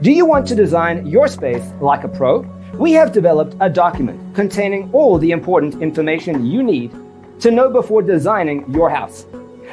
Do you want to design your space like a pro? We have developed a document containing all the important information you need to know before designing your house.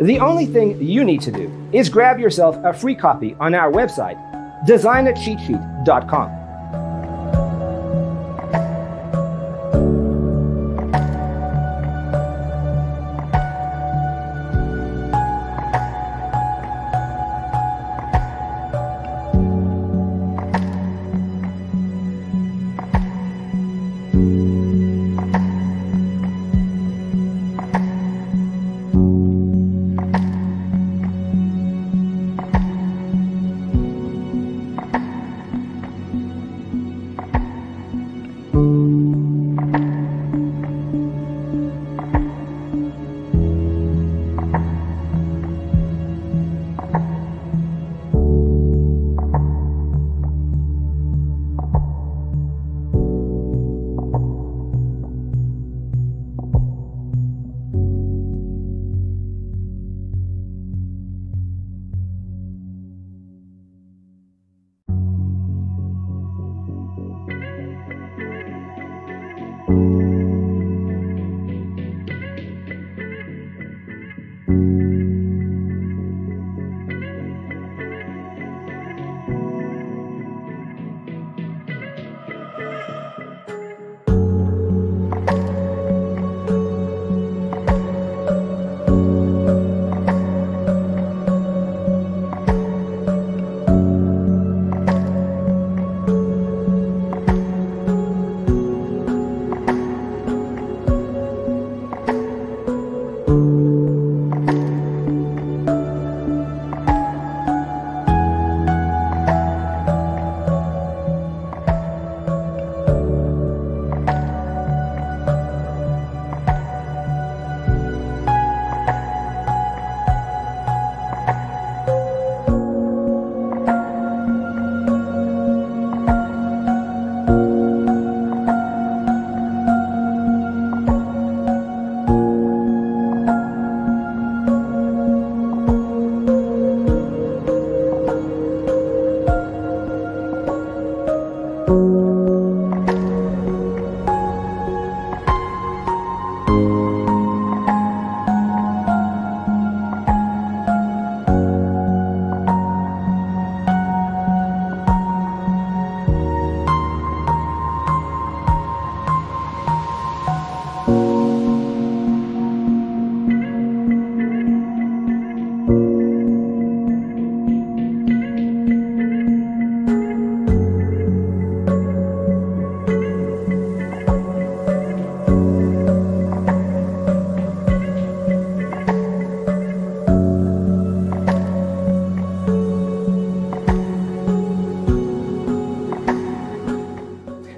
The only thing you need to do is grab yourself a free copy on our website, designercheatsheet.com.